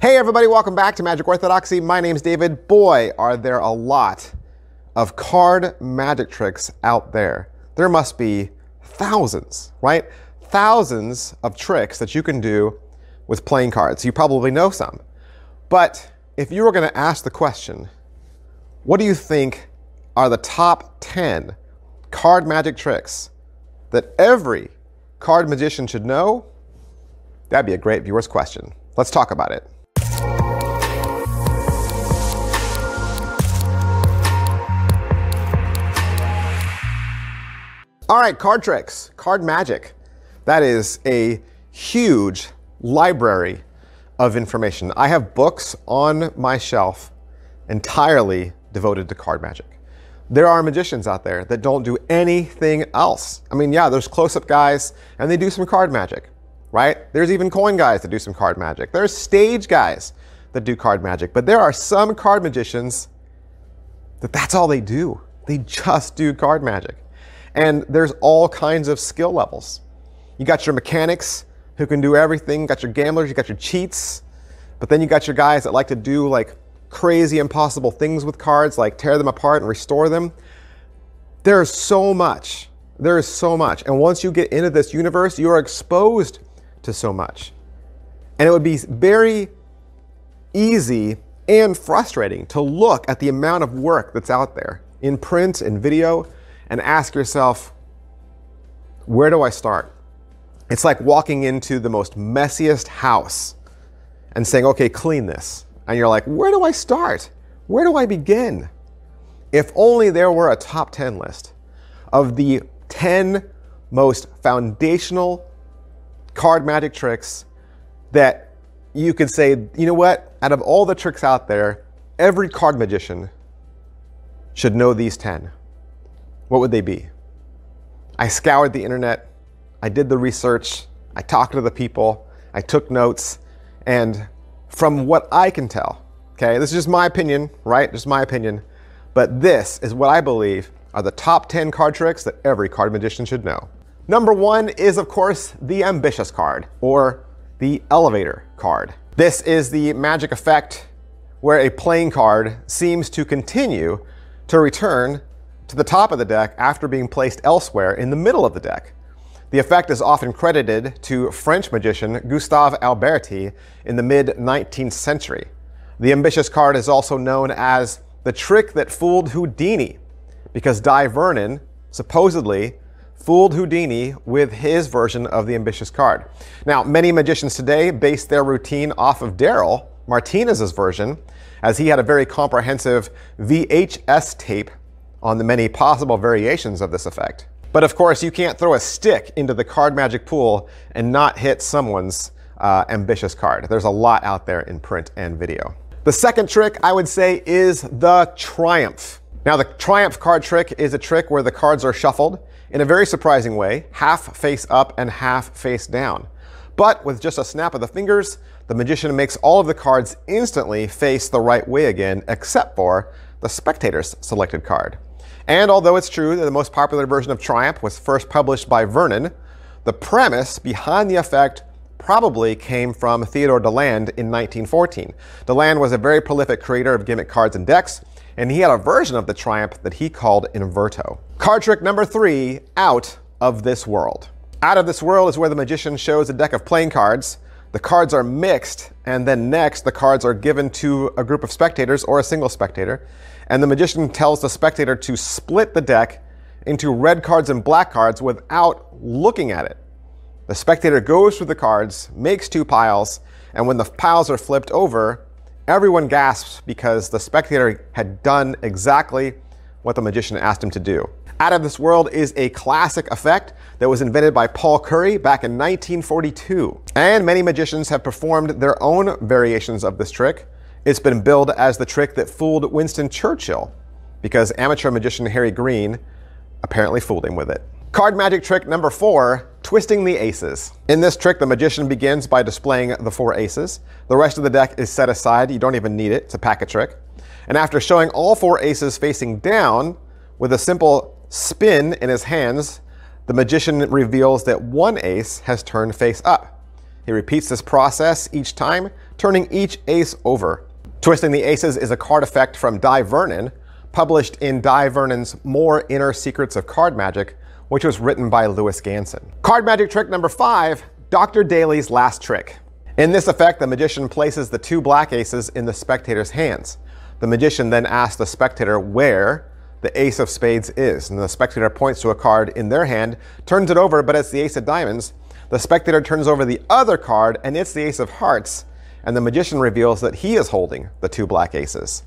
Hey everybody, welcome back to Magic Orthodoxy. My name's David. Boy, are there a lot of card magic tricks out there. There must be thousands, right? Thousands of tricks that you can do with playing cards. You probably know some. But if you were going to ask the question, what do you think are the top 10 card magic tricks that every card magician should know? That'd be a great viewer's question. Let's talk about it. All right, card tricks, card magic. That is a huge library of information. I have books on my shelf entirely devoted to card magic. There are magicians out there that don't do anything else. I mean, yeah, there's close-up guys and they do some card magic, right? There's even coin guys that do some card magic. There's stage guys that do card magic, but there are some card magicians that that's all they do. They just do card magic. And there's all kinds of skill levels. You got your mechanics who can do everything. You got your gamblers, you got your cheats, but then you got your guys that like to do like crazy impossible things with cards, like tear them apart and restore them. There's so much. There is so much. And once you get into this universe, you are exposed to so much. And it would be very easy and frustrating to look at the amount of work that's out there in print and video, and ask yourself, where do I start? It's like walking into the most messiest house and saying, okay, clean this. And you're like, where do I start? Where do I begin? If only there were a top 10 list of the 10 most foundational card magic tricks that you could say, you know what, out of all the tricks out there, every card magician should know these 10. What would they be? I scoured the internet, I did the research, I talked to the people, I took notes, and from what I can tell, okay, this is just my opinion, right? Just my opinion, but this is what I believe are the top 10 card tricks that every card magician should know. Number one is, of course, the ambitious card, or the elevator card. This is the magic effect where a playing card seems to continue to return to the top of the deck after being placed elsewhere in the middle of the deck. The effect is often credited to French magician Gustave Alberti in the mid-19th century. The ambitious card is also known as the trick that fooled Houdini, because Dai Vernon supposedly fooled Houdini with his version of the ambitious card. Now, many magicians today base their routine off of Daryl Martinez's version, as he had a very comprehensive VHS tape on the many possible variations of this effect. But of course, you can't throw a stick into the card magic pool and not hit someone's ambitious card. There's a lot out there in print and video. The second trick I would say is the triumph. Now, the triumph card trick is a trick where the cards are shuffled in a very surprising way, half face up and half face down. But with just a snap of the fingers, the magician makes all of the cards instantly face the right way again, except for the spectator's selected card. And although it's true that the most popular version of triumph was first published by Vernon, the premise behind the effect probably came from Theodore DeLand in 1914. DeLand was a very prolific creator of gimmick cards and decks, and he had a version of the triumph that he called Inverto. Card trick number three, Out of This World. Out of This World is where the magician shows a deck of playing cards. The cards are mixed, and then next the cards are given to a group of spectators or a single spectator, and the magician tells the spectator to split the deck into red cards and black cards without looking at it. The spectator goes through the cards, makes two piles, and when the piles are flipped over, everyone gasps because the spectator had done exactly what the magician asked him to do. Out of This World is a classic effect that was invented by Paul Curry back in 1942. And many magicians have performed their own variations of this trick. It's been billed as the trick that fooled Winston Churchill, because amateur magician Harry Green apparently fooled him with it. Card magic trick number four, twisting the aces. In this trick, the magician begins by displaying the four aces. The rest of the deck is set aside. You don't even need it. It's a packet trick. And after showing all four aces facing down, with a simple spin in his hands, the magician reveals that one ace has turned face up. He repeats this process each time turning each ace over. Twisting the Aces is a card effect from Dai Vernon, published in Dai Vernon's More Inner Secrets of Card Magic, which was written by Lewis Ganson. Card magic trick number 5, Dr. Daly's Last Trick. In this effect, the magician places the two black aces in the spectator's hands. The magician then asks the spectator where the ace of spades is, and the spectator points to a card in their hand, turns it over, but it's the ace of diamonds. The spectator turns over the other card, and it's the ace of hearts, and the magician reveals that he is holding the two black aces.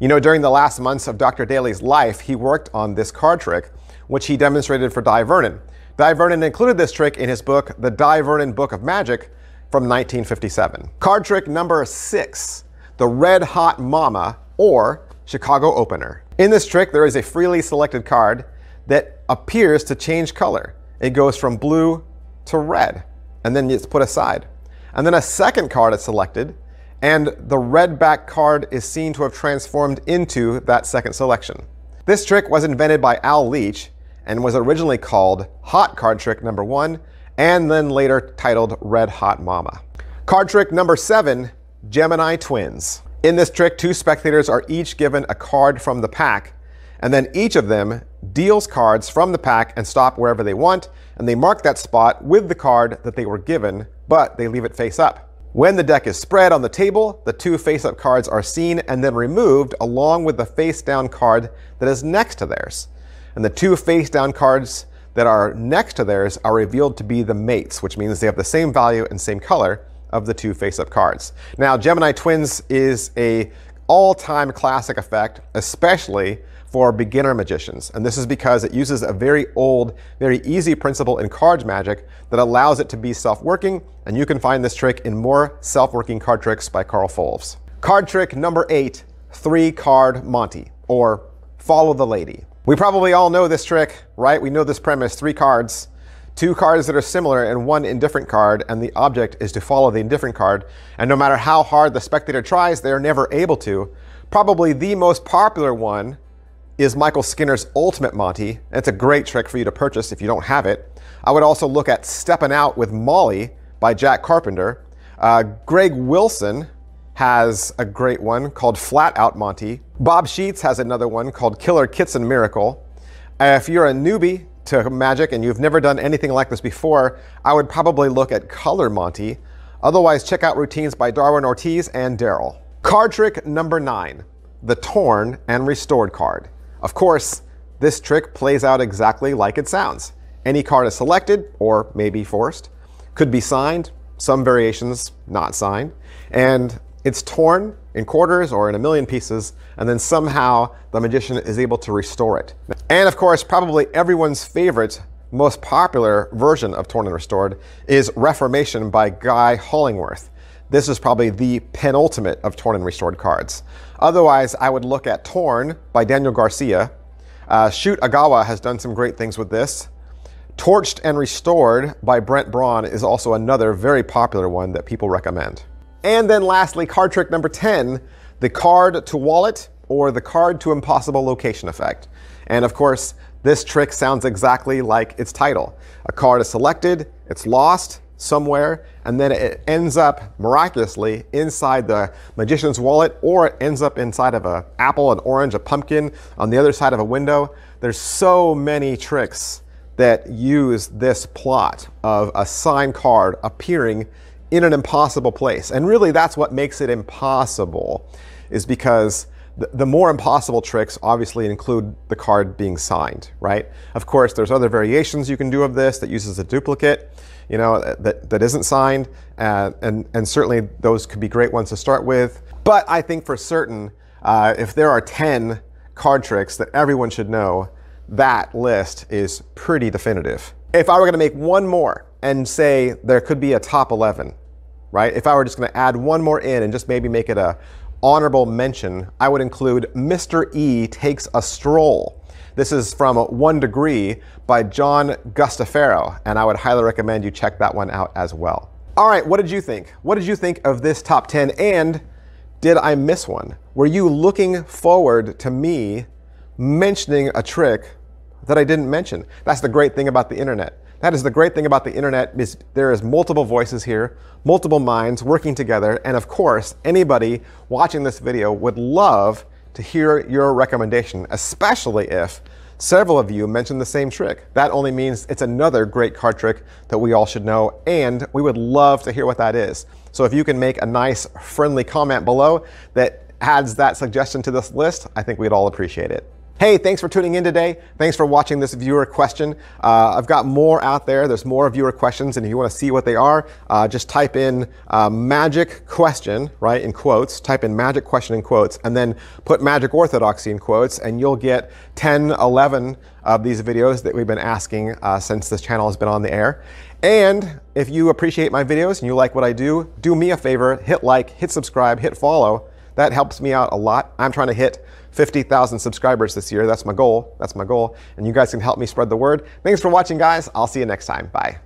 You know, during the last months of Dr. Daly's life, he worked on this card trick, which he demonstrated for Dai Vernon. Dai Vernon included this trick in his book, The Dai Vernon Book of Magic, from 1957. Card trick number 6, the Red Hot Mama, or Chicago Opener. In this trick, there is a freely selected card that appears to change color. It goes from blue to red, and then it's put aside. And then a second card is selected, and the red back card is seen to have transformed into that second selection. This trick was invented by Al Leach and was originally called Hot Card Trick Number 1, and then later titled Red Hot Mama. Card trick number 7, Gemini Twins. In this trick, two spectators are each given a card from the pack, and then each of them deals cards from the pack and stop wherever they want, and they mark that spot with the card that they were given, but they leave it face up. When the deck is spread on the table, the two face-up cards are seen and then removed along with the face-down card that is next to theirs. And the two face-down cards that are next to theirs are revealed to be the mates, which means they have the same value and same color of the two face-up cards. Now, Gemini Twins is an all-time classic effect, especially for beginner magicians. And this is because it uses a very old, very easy principle in card magic that allows it to be self-working, and you can find this trick in more self-working card tricks by Carl Fulves. Card trick number 8, 3-card Monty, or Follow the Lady. We probably all know this trick, right? We know this premise, 3 cards, 2 cards that are similar and 1 indifferent card, and the object is to follow the indifferent card. And no matter how hard the spectator tries, they are never able to. Probably the most popular one is Michael Skinner's Ultimate Monty. It's a great trick for you to purchase if you don't have it. I would also look at Steppin' Out with Molly by Jack Carpenter. Greg Wilson has a great one called Flat Out Monty. Bob Sheets has another one called Killer Kitson Miracle. If you're a newbie to magic and you've never done anything like this before, I would probably look at Color Monty. Otherwise, check out routines by Darwin Ortiz and Daryl. Card trick number 9, the Torn and Restored card. Of course, this trick plays out exactly like it sounds. Any card is selected, or maybe forced, could be signed, some variations not signed, and it's torn in quarters or in a million pieces, and then somehow the magician is able to restore it. And of course, probably everyone's favorite, most popular version of Torn and Restored is Reformation by Guy Hollingworth. This is probably the penultimate of Torn and Restored cards. Otherwise, I would look at Torn by Daniel Garcia. Shoot Ogawa has done some great things with this. Torched and Restored by Brent Braun is also another very popular one that people recommend. And then lastly, card trick number 10, the Card to Wallet, or the Card to Impossible Location effect. And of course, this trick sounds exactly like its title. A card is selected, it's lost somewhere, and then it ends up miraculously inside the magician's wallet, or it ends up inside of an apple, an orange, a pumpkin, on the other side of a window. There's so many tricks that use this plot of a signed card appearing in an impossible place. And really that's what makes it impossible, is because the more impossible tricks obviously include the card being signed, right? Of course, there's other variations you can do of this that uses a duplicate, you know, that isn't signed, and certainly those could be great ones to start with. But I think for certain, if there are 10 card tricks that everyone should know, that list is pretty definitive. If I were gonna make one more and say there could be a top 11, right? If I were just gonna add one more in and just maybe make it a honorable mention, I would include Mr. E Takes a Stroll. This is from 1 Degree by John Gustaferro, and I would highly recommend you check that one out as well. All right, what did you think? What did you think of this top 10, and did I miss one? Were you looking forward to me mentioning a trick that I didn't mention? That's the great thing about the internet. That is the great thing about the internet, is there is multiple voices here, multiple minds working together, and of course, anybody watching this video would love to hear your recommendation, especially if several of you mentioned the same trick. That only means it's another great card trick that we all should know, and we would love to hear what that is. So if you can make a nice, friendly comment below that adds that suggestion to this list, I think we'd all appreciate it. Hey, thanks for tuning in today. Thanks for watching this viewer question. I've got more out there. There's more viewer questions, and if you want to see what they are, just type in magic question, right, in quotes. Type in magic question in quotes, and then put magic orthodoxy in quotes, and you'll get 10, 11 of these videos that we've been asking since this channel has been on the air. And if you appreciate my videos and you like what I do, do me a favor, hit like, hit subscribe, hit follow. That helps me out a lot. I'm trying to hit 50,000 subscribers this year. That's my goal. And you guys can help me spread the word. Thanks for watching, guys. I'll see you next time. Bye.